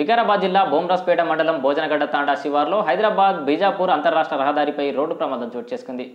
వికారాబాద్ జిల్లా భోమరాజ్పేట మండలం భోజనగడ్డ తాండా శివార్లో హైదరాబాద్ బీజాపూర్ అంతర్రాష్ట్ర రహదారిపై రోడ్డు ప్రమాదం చోటు చేసుకుంది.